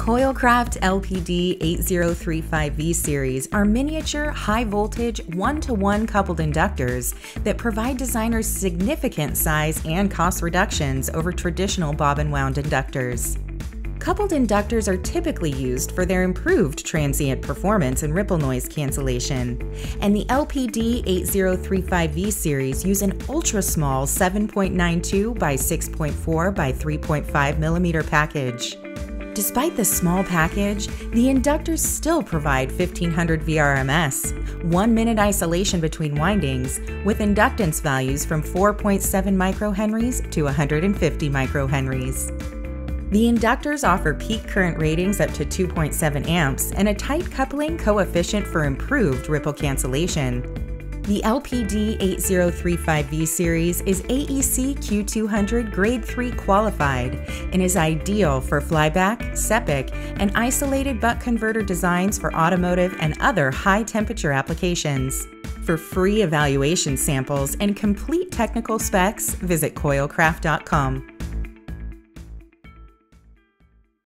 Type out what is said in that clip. Coilcraft LPD8035V series are miniature, high-voltage, one-to-one coupled inductors that provide designers significant size and cost reductions over traditional bobbin-wound inductors. Coupled inductors are typically used for their improved transient performance and ripple noise cancellation, and the LPD8035V series use an ultra-small 7.92 by 6.4 by 3.5 millimeter package. Despite this small package, the inductors still provide 1500 VRMS, 1-minute isolation between windings, with inductance values from 4.7 microhenries to 150 microhenries. The inductors offer peak current ratings up to 2.7 amps and a tight coupling coefficient for improved ripple cancellation. The LPD8035V series is AEC-Q200 Grade 3 qualified and is ideal for flyback, SEPIC, and isolated buck converter designs for automotive and other high-temperature applications. For free evaluation samples and complete technical specs, visit coilcraft.com.